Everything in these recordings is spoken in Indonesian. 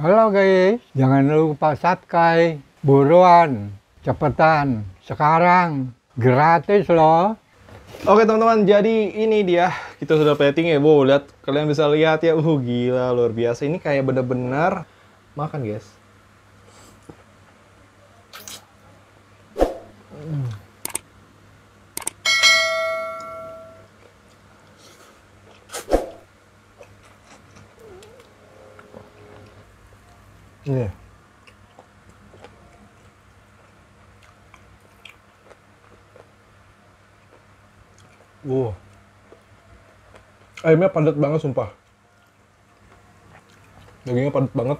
Halo guys, jangan lupa subscribe, buruan, cepetan, sekarang, gratis loh. Oke teman-teman, jadi ini dia, kita sudah plating ya, wow, lihat, kalian bisa lihat ya, gila, luar biasa, ini kayak bener-bener makan guys. Yeah. Wow. Ayamnya padat banget sumpah. Dagingnya padat banget.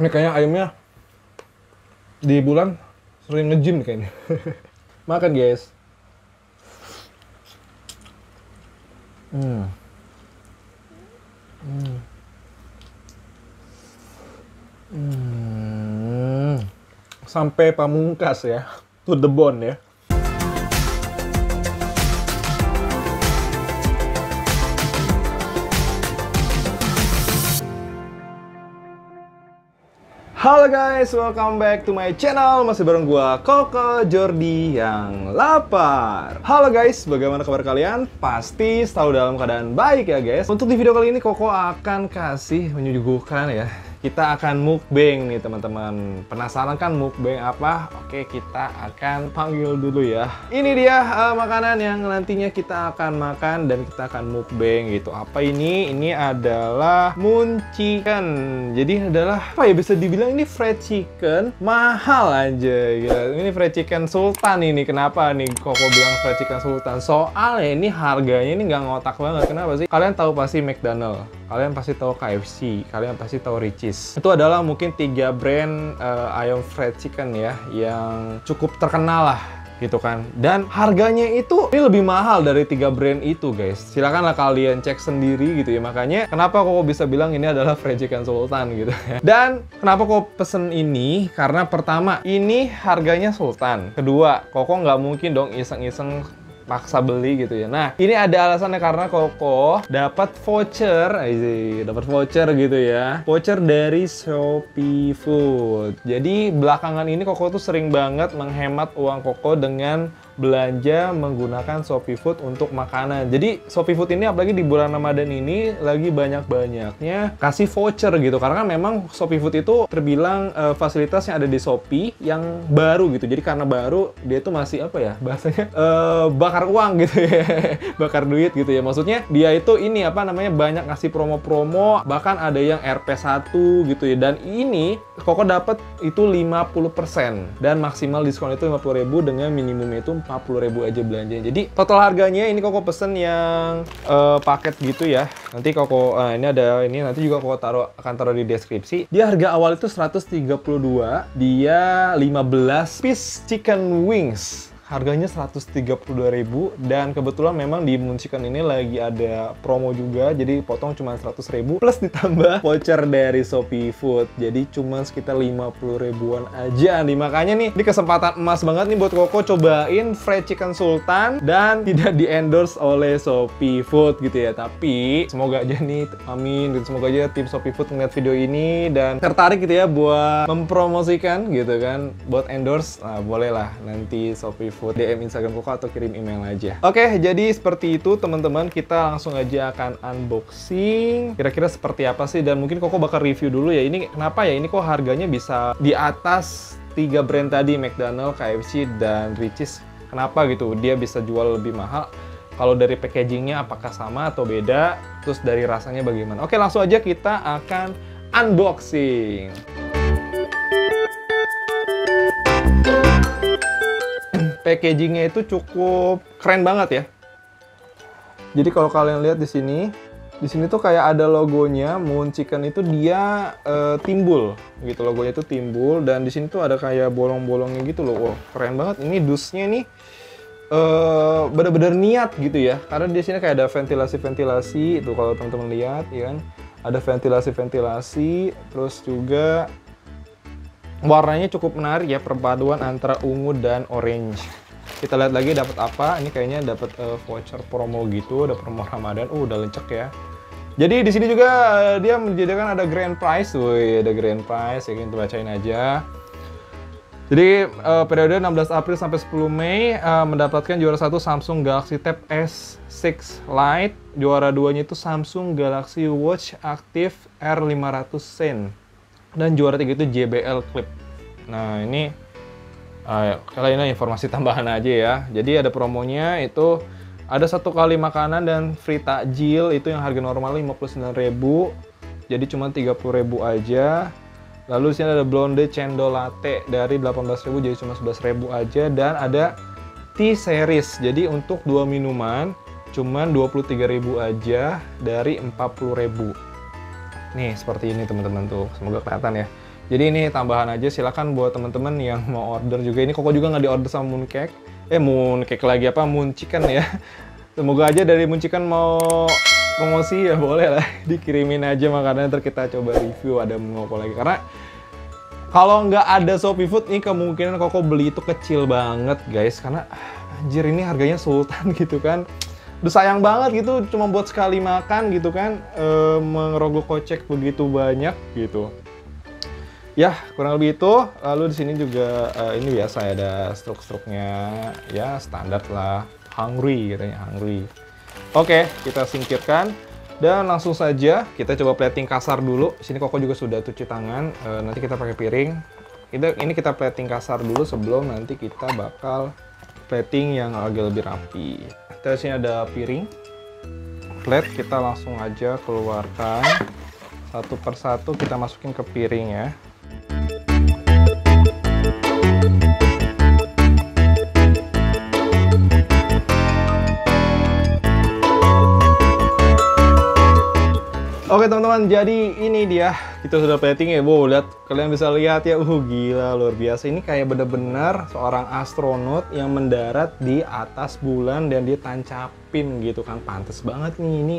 Ini kayaknya ayamnya di bulan sering nge-gym kayaknya. Makan guys. Sampai pamungkas ya, to the bone ya. Halo guys, welcome back to my channel. Masih bareng gua Kokooh Jordi yang lapar. Halo guys, bagaimana kabar kalian? Pasti selalu dalam keadaan baik ya guys. Untuk di video kali ini Kokooh akan kasih menyuguhkan ya. Kita akan mukbang nih teman-teman. Penasaran kan mukbang apa? Oke, kita akan panggil dulu ya. Ini dia makanan yang nantinya kita akan makan dan kita akan mukbang gitu. Apa ini? Ini adalah Moon Chicken. Jadi adalah apa ya, bisa dibilang ini fried chicken mahal aja gitu. Ini fried chicken sultan ini. Kenapa nih Kokooh bilang fried chicken sultan? Soalnya ini harganya ini nggak ngotak banget. Kenapa sih? Kalian tahu pasti McDonald's, kalian pasti tahu KFC, kalian pasti tahu Richeese. Itu adalah mungkin 3 brand ayam fried chicken ya yang cukup terkenal lah gitu kan. Dan harganya itu ini lebih mahal dari 3 brand itu guys. Silakanlah kalian cek sendiri gitu ya. Makanya kenapa Kokooh bisa bilang ini adalah fried chicken sultan gitu ya. Dan kenapa Kokooh pesen ini? Karena pertama, ini harganya sultan. Kedua, Kokooh nggak mungkin dong iseng-iseng paksa beli gitu ya. Nah, ini ada alasannya karena Kokooh dapat voucher, gitu ya. Voucher dari Shopee Food. Jadi belakangan ini Kokooh tuh sering banget menghemat uang Kokooh dengan belanja menggunakan Shopee Food untuk makanan. Jadi Shopee Food ini apalagi di bulan Ramadan ini lagi banyak-banyaknya kasih voucher gitu, karena memang Shopee Food itu terbilang fasilitas yang ada di Shopee yang baru gitu. Jadi karena baru, dia tuh masih apa ya bahasanya, bakar uang gitu ya, bakar duit gitu ya. Maksudnya dia itu ini apa namanya, banyak ngasih promo-promo, bahkan ada yang RP1 gitu ya. Dan ini Kokooh dapat itu 50% dan maksimal diskon itu 50.000 dengan minimum itu 40.000 aja belanjanya. Jadi total harganya ini Kokooh pesen yang paket gitu ya. Nanti Kokooh ini ada ini, nanti juga Kokooh akan taruh di deskripsi. Dia harga awal itu 132, dia 15 piece chicken wings. Harganya 132.000 dan kebetulan memang di Moon Chicken ini lagi ada promo juga, jadi potong cuma 100.000 plus ditambah voucher dari Shopee Food. Jadi cuma sekitar 50.000-an aja nih. Makanya nih, ini kesempatan emas banget nih buat Kokooh cobain fried chicken sultan dan tidak di-endorse oleh Shopee Food gitu ya. Tapi semoga aja nih, amin, dan semoga aja tim Shopee Food ngeliat video ini dan tertarik gitu ya buat mempromosikan gitu kan, buat endorse. Nah, bolehlah nanti Shopee Food DM Instagram Kokooh atau kirim email aja. Oke, jadi seperti itu teman-teman, kita langsung aja akan unboxing. Kira-kira seperti apa sih, dan mungkin Kokooh bakal review dulu ya. Ini kenapa ya ini kok harganya bisa di atas 3 brand tadi, McDonald's, KFC, dan Richeese. Kenapa gitu? Dia bisa jual lebih mahal. Kalau dari packagingnya apakah sama atau beda? Terus dari rasanya bagaimana? Oke, langsung aja kita akan unboxing. Packagingnya itu cukup keren banget ya. Jadi kalau kalian lihat di sini tuh kayak ada logonya Moon Chicken itu, dia timbul gitu, logonya itu timbul, dan di sini tuh ada kayak bolong-bolongnya gitu loh. Wow, keren banget. Ini dusnya nih bener-bener niat gitu ya, karena di sini kayak ada ventilasi-ventilasi itu, kalau teman-teman lihat ya kan, ada ventilasi-ventilasi, terus juga warnanya cukup menarik ya, perpaduan antara ungu dan orange. Kita lihat lagi dapat apa. Ini kayaknya dapat voucher promo gitu, ada promo Ramadan. Udah lencek ya. Jadi di sini juga dia menyediakan ada grand prize, woi ada grand prize, ya kita bacain aja. Jadi periode 16 April sampai 10 Mei mendapatkan juara 1 Samsung Galaxy Tab S6 Lite, juara 2-nya itu Samsung Galaxy Watch Active R500 sen, dan juara 3 itu JBL Clip. Nah, ini kalian informasi tambahan aja ya. Jadi ada promonya itu ada 1 kali makanan dan free takjil, itu yang harga normal 59.000. Jadi cuma 30.000 aja. Lalu sini ada blonde cendol latte dari 18.000 jadi cuma 11.000 aja, dan ada tea series. Jadi untuk 2 minuman cuman 23.000 aja dari 40.000. Nih, seperti ini teman-teman tuh. Semoga kelihatan ya. Jadi ini tambahan aja, silakan buat teman-teman yang mau order juga. Ini Kokooh juga nggak di-order sama Moon Chicken ya. Semoga aja dari Moon Chicken mau promosi ya, boleh lah dikirimin aja makanannya, ntar kita coba review ada menu apa lagi, karena kalau nggak ada Shopee Food nih kemungkinan Kokooh beli itu kecil banget guys, karena anjir ini harganya sultan gitu kan, udah sayang banget gitu cuma buat sekali makan gitu kan, mengerogoh kocek begitu banyak gitu ya, kurang lebih itu. Lalu di sini juga ini biasa ada struk-struknya ya, standar lah, Hangry katanya, Hangry. Oke, kita singkirkan dan langsung saja kita coba plating kasar dulu. Sini Kokooh juga sudah cuci tangan. Nanti kita pakai piring. Ini kita plating kasar dulu sebelum nanti kita bakal plating yang agak lebih rapi. Terus sini ada piring. Plate kita langsung aja keluarkan satu persatu, kita masukin ke piring ya. Oke teman-teman, jadi ini dia kita sudah plating ya. Wow, lihat, kalian bisa lihat ya, gila luar biasa. Ini kayak bener-bener seorang astronot yang mendarat di atas bulan dan dia tancapin gitu kan, pantas banget nih ini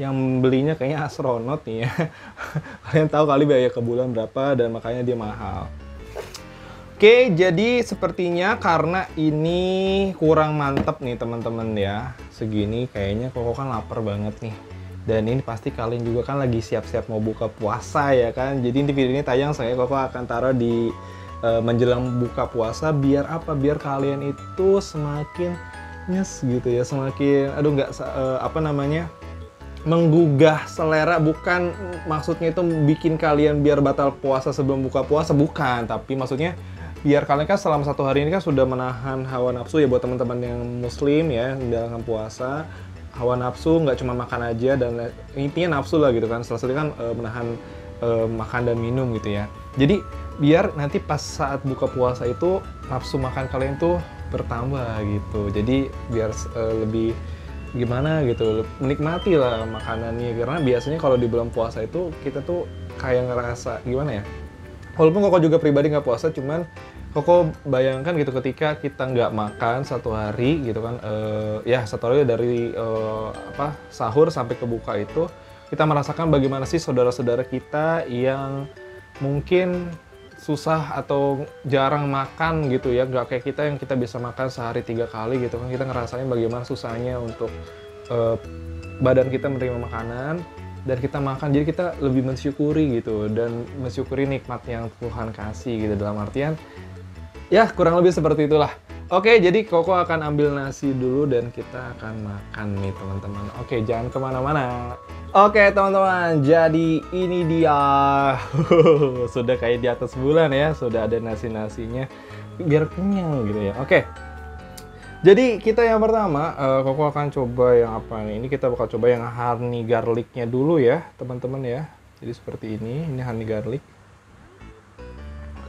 yang belinya kayaknya astronot nih ya. Kalian tahu kali biaya ke bulan berapa dan makanya dia mahal. Oke, jadi sepertinya karena ini kurang mantep nih teman-teman ya, segini kayaknya Kokooh kan lapar banget nih. Dan ini pasti kalian juga kan lagi siap-siap mau buka puasa ya kan. Jadi di video ini tayang saya Kokooh akan taruh di menjelang buka puasa. Biar apa? Biar kalian itu semakin nyes gitu ya. Semakin aduh nggak menggugah selera. Bukan maksudnya itu bikin kalian biar batal puasa sebelum buka puasa. Bukan. Tapi maksudnya biar kalian kan selama 1 hari ini kan sudah menahan hawa nafsu ya, buat teman-teman yang muslim ya menjalankan puasa. Hawa nafsu nggak cuma makan aja, dan intinya nafsu lah gitu kan, salah satu kan menahan makan dan minum gitu ya. Jadi biar nanti pas saat buka puasa itu nafsu makan kalian tuh bertambah gitu, jadi biar lebih gimana gitu, menikmati lah makanannya. Karena biasanya kalau di bulan puasa itu kita tuh kayak ngerasa gimana ya, walaupun Kokooh juga pribadi nggak puasa, cuman Kokooh bayangkan gitu ketika kita nggak makan 1 hari gitu kan, ya 1 hari dari sahur sampai ke buka itu, kita merasakan bagaimana sih saudara-saudara kita yang mungkin susah atau jarang makan gitu ya, nggak kayak kita yang kita bisa makan sehari 3 kali gitu kan, kita ngerasain bagaimana susahnya untuk badan kita menerima makanan. Dan kita makan, jadi kita lebih mensyukuri gitu, dan mensyukuri nikmat yang Tuhan kasih gitu, dalam artian ya kurang lebih seperti itulah. Oke, jadi Kokooh akan ambil nasi dulu dan kita akan makan nih teman-teman. Oke, jangan kemana-mana. Oke teman-teman, jadi ini dia. Sudah kayak di atas bulan ya, sudah ada nasi-nasinya biar kenyang gitu ya. Oke, jadi kita yang pertama, Kokooh akan coba yang apa nih? Ini kita bakal coba yang honey garlicnya dulu ya, teman-teman ya. Jadi seperti ini honey garlic.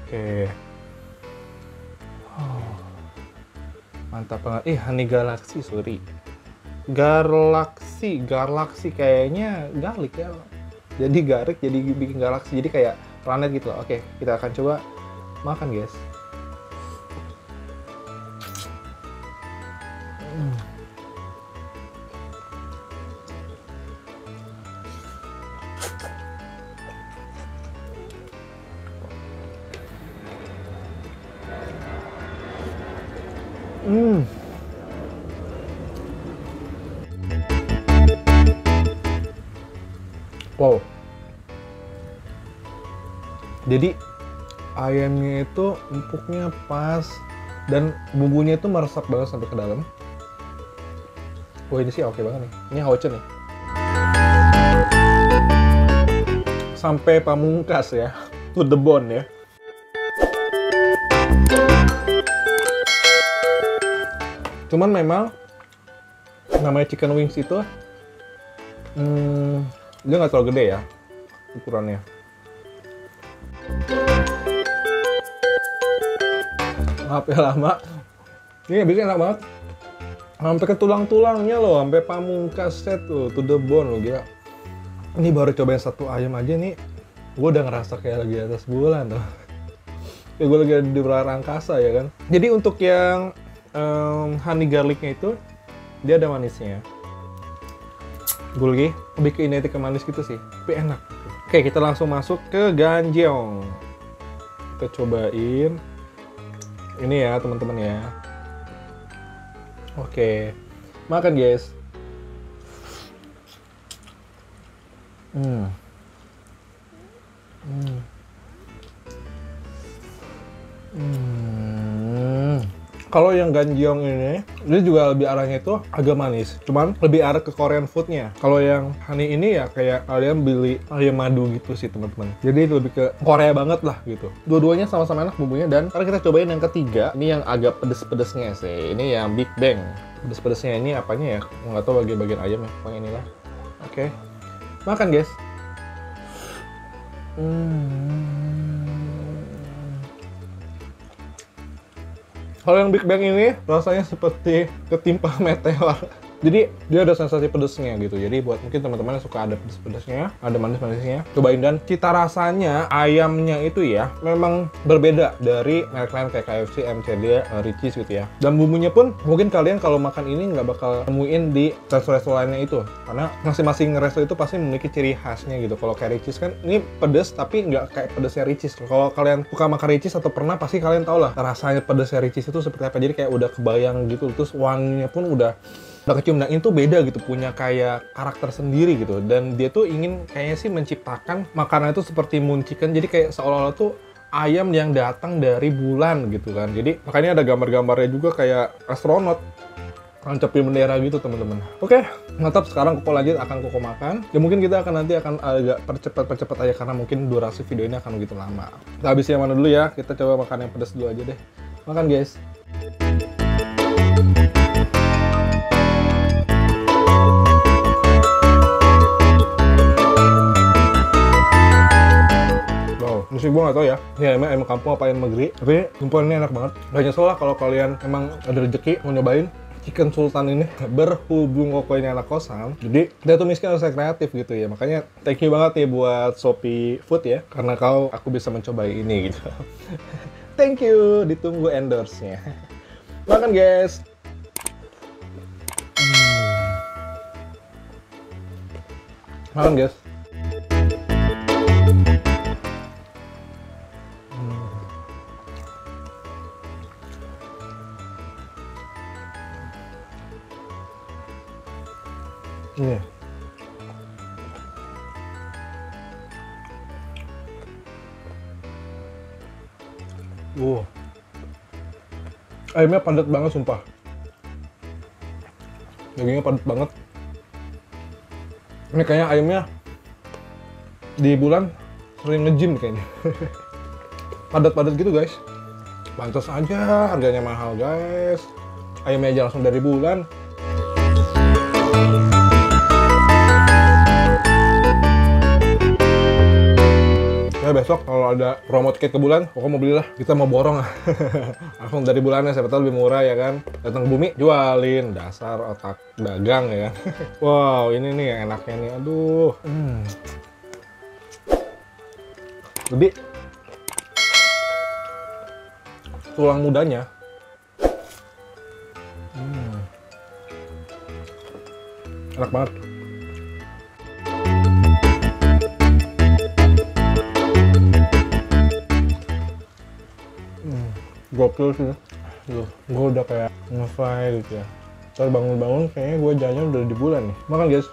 Oke. Oh, mantap banget. Honey Galaxy, sorry. Galaxy kayaknya garlic ya. Jadi garlic, jadi bikin galaksi, jadi kayak planet gitu loh. Oke, kita akan coba makan guys. Wow. Jadi ayamnya itu empuknya pas dan bumbunya itu meresap banget sampai ke dalam. Wah, ini sih oke banget nih. Ini Hau Ce nih. Sampai pamungkas ya, to the bone ya. Cuman memang namanya chicken wings itu dia nggak terlalu gede ya ukurannya. Maaf ya lama. Ini bikin enak banget. Sampai ke tulang-tulangnya loh, sampai pamungkasnya tuh, to the bone loh gila. Ini baru cobain satu ayam aja nih, gue udah ngerasa kayak lagi atas bulan tuh. Ya gue lagi di luar angkasa ya kan. Jadi untuk yang honey garlicnya itu, dia ada manisnya. Gue lagi lebih ke identik ke manis gitu sih, tapi enak. Oke, kita langsung masuk ke Ganjeong. Kita cobain. Ini ya teman-teman ya. Oke, makan guys. Kalau yang Ganjeong ini, dia juga lebih arahnya itu agak manis, cuman lebih arah ke Korean foodnya. Kalau yang honey ini ya kayak kalian beli ayam madu gitu sih teman-teman. Jadi lebih ke Korea banget lah gitu. Dua-duanya sama-sama enak bumbunya, dan sekarang kita cobain yang ketiga. Ini yang agak pedes-pedesnya sih. Ini yang Big Bang. Pedes-pedesnya ini apanya ya? Nggak tahu bagian-bagian ayam ya. Pokoknya inilah. Oke, makan guys. Kalau yang Big Bang ini rasanya seperti ketimpa meteor. Jadi dia ada sensasi pedesnya gitu. Jadi buat mungkin teman-teman yang suka ada pedes-pedesnya, ada manis-manisnya, cobain. Dan cita rasanya ayamnya itu ya memang berbeda dari merek lain kayak KFC, MCD, Richeese gitu ya. Dan bumbunya pun mungkin kalian kalau makan ini nggak bakal nemuin di resto-resto lainnya itu, karena masing-masing resto itu pasti memiliki ciri khasnya gitu. Kalau kayak Richeese kan ini pedes tapi nggak kayak pedesnya Richeese. Kalau kalian suka makan Richeese atau pernah, pasti kalian tau lah rasanya pedesnya Richeese itu seperti apa. Jadi kayak udah kebayang gitu, terus wanginya pun udah kecium. Nah ini tuh beda gitu, punya kayak karakter sendiri gitu. Dan dia tuh ingin kayaknya sih menciptakan makanan itu seperti Moon Chicken. Jadi kayak seolah-olah tuh ayam yang datang dari bulan gitu kan. Jadi makanya ada gambar-gambarnya juga kayak astronot nancepin bendera gitu teman-teman. Oke, mantap. Sekarang Kokooh lanjut akan Kokooh makan. Ya mungkin kita akan nanti akan agak percepat aja karena mungkin durasi video ini akan begitu lama. Kita habisin yang mana dulu ya? Kita coba makan yang pedas dulu aja deh. Makan guys. Mesti gue gak tau ya, ini ayam kampung apa ayam negeri, tapi sumpah ini enak banget. Gak nyesel lah kalau kalian emang ada rejeki mau nyobain chicken sultan ini. Berhubung Kokooh ini anak kosan, jadi dia tuh miskin harus kreatif gitu ya. Makanya thank you banget ya buat Shopee Food ya, karena aku bisa mencobai ini gitu. Thank you, ditunggu endorse-nya. Makan guys. Makan guys. Wow, ayamnya padat banget sumpah. Dagingnya padat banget. Ini kayaknya ayamnya di bulan sering nge-gym kayaknya. Padat-padat gitu guys. Pantas aja harganya mahal guys. Ayamnya aja langsung dari bulan. Besok kalau ada promo tiket ke bulan, Kokooh mau belilah. Kita mau borong langsung dari bulannya, siapa tahu lebih murah ya kan. Datang ke bumi, jualin. Dasar otak dagang ya kan. Wow, ini nih yang enaknya nih. Aduh. Jadi tulang mudanya enak banget. Gokil sih. Gue udah kayak nge-fly gitu ya. Terus bangun-bangun kayaknya gue jalan udah di bulan nih. Makan guys.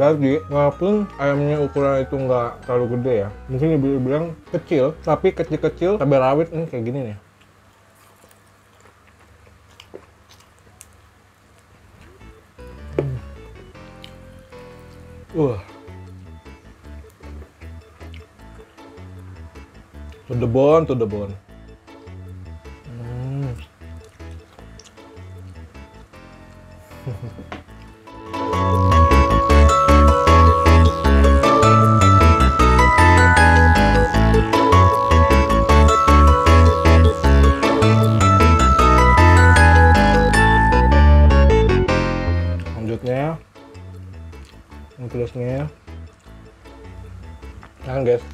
Jadi walaupun ayamnya ukuran itu nggak terlalu gede ya, mungkin dibilang kecil, tapi kecil-kecil cabai rawit ini kayak gini nih. To the bone, to the bone. Lanjutnya, pedasnya, jangan guys.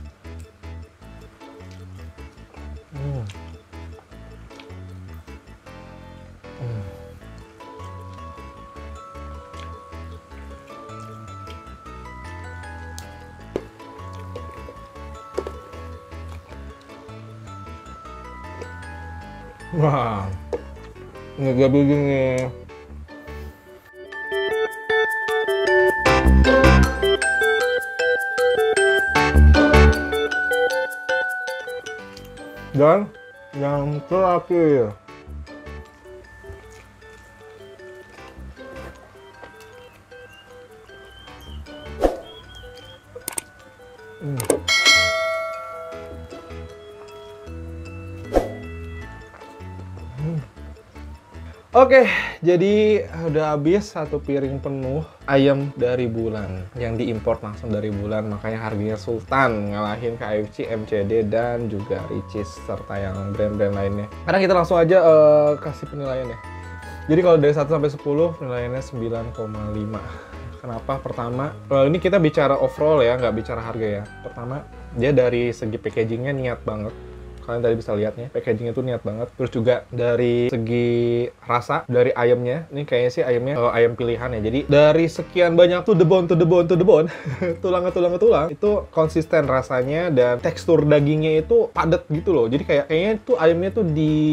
Wah, ini gak begini. Dan yang terakhir, Oke, jadi udah habis satu piring penuh ayam dari Bulan yang diimpor langsung dari Bulan, makanya harganya Sultan ngalahin KFC, MCD dan juga Richeese serta yang brand-brand lainnya. Sekarang kita langsung aja kasih penilaiannya. Jadi kalau dari 1 sampai 10 penilaiannya 9,5. Kenapa? Pertama, ini kita bicara overall ya, nggak bicara harga ya. Pertama, dia dari segi packagingnya niat banget. Kalian tadi bisa lihatnya, packagingnya tuh niat banget. Terus juga dari segi rasa, dari ayamnya, ini kayaknya sih ayamnya ayam pilihan ya. Jadi dari sekian banyak tuh the bone, to the bone, to the bone, tulang, itu konsisten rasanya dan tekstur dagingnya itu padat gitu loh. Jadi kayak kayaknya tuh ayamnya tuh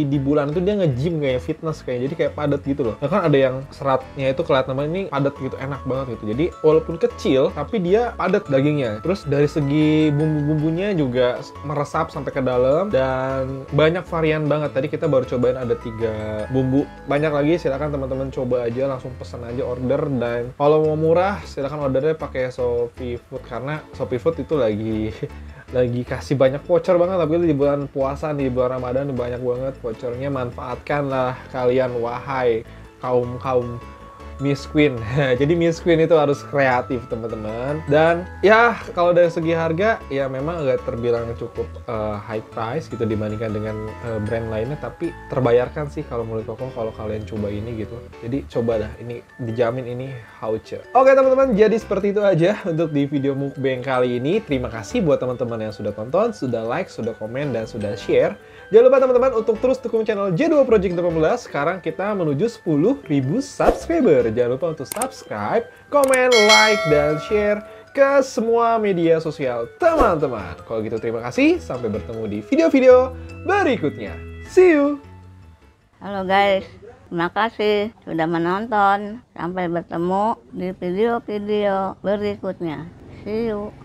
di Bulan itu dia nge-gym kayak fitness kayaknya. Jadi kayak padat gitu loh. Nah, kan ada yang seratnya itu kelihatan banget, ini padat gitu, enak banget gitu. Jadi walaupun kecil, tapi dia padat dagingnya. Terus dari segi bumbu-bumbunya juga meresap sampai ke dalam. Dan banyak varian banget. Tadi kita baru cobain ada 3 bumbu. Banyak lagi, silahkan teman-teman coba aja, langsung pesan aja, order. Dan kalau mau murah, silahkan ordernya pakai Shopee Food, karena Shopee Food itu lagi kasih banyak voucher banget, tapi di bulan puasa, di bulan Ramadan banyak banget vouchernya. Manfaatkanlah kalian, wahai kaum-kaum Miss Queen. Jadi Miss Queen itu harus kreatif teman-teman. Dan ya kalau dari segi harga ya memang agak terbilang cukup high price gitu dibandingkan dengan brand lainnya, tapi terbayarkan sih kalau menurut Kokooh kalau kalian coba ini gitu. Jadi coba dah, ini dijamin ini Hau Ce. Oke teman-teman, jadi seperti itu aja untuk di video mukbang kali ini. Terima kasih buat teman-teman yang sudah tonton, sudah like, sudah komen, dan sudah share. Jangan lupa teman-teman untuk terus dukung channel J2 Project 18. Sekarang kita menuju 10.000 subscriber. Jangan lupa untuk subscribe, komen, like, dan share ke semua media sosial teman-teman. Kalau gitu terima kasih, sampai bertemu di video-video berikutnya. See you! Halo guys, terima kasih sudah menonton. Sampai bertemu di video-video berikutnya. See you!